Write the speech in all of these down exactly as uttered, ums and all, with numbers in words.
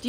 Do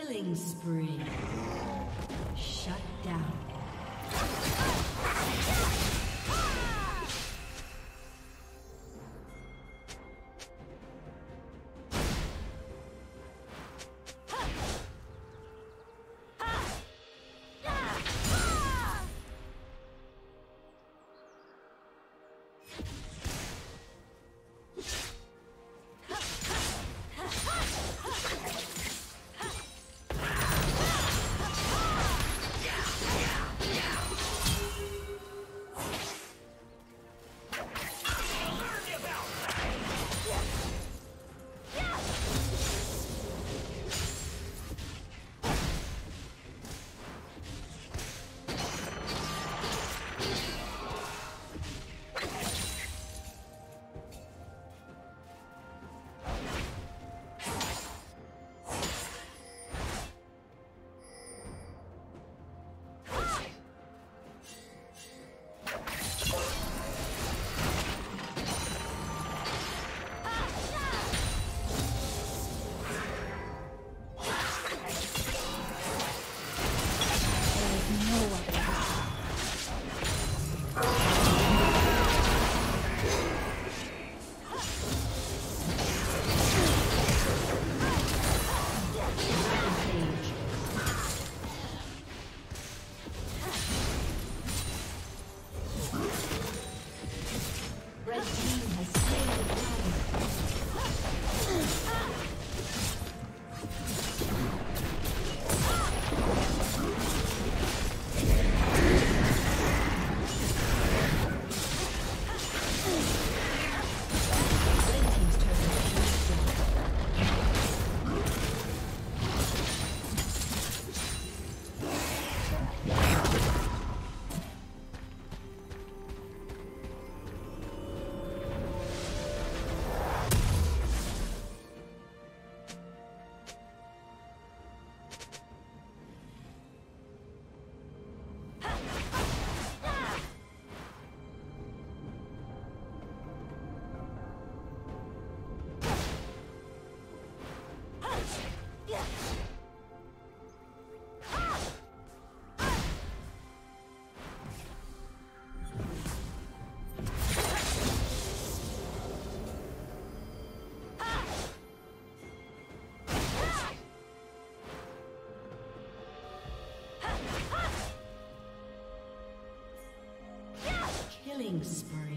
Killing spree. Shut down. Killing spree.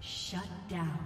Shut down.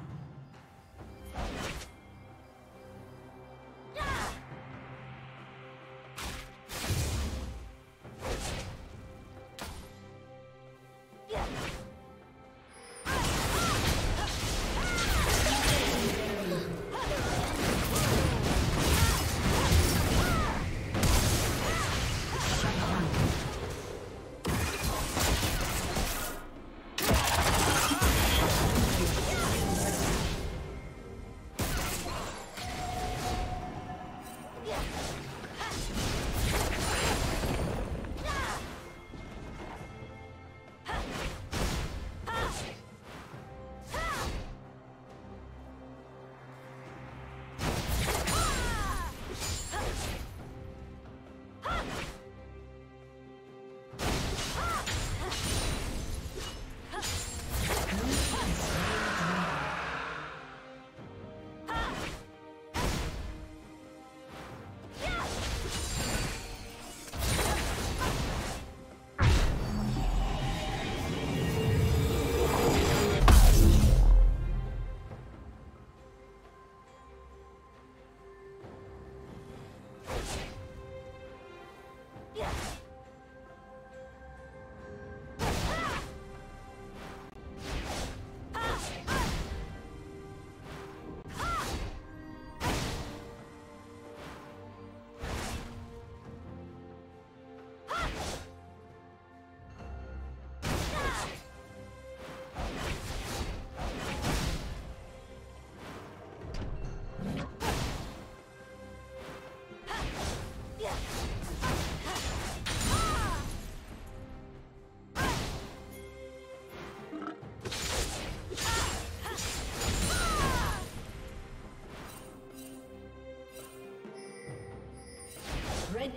Red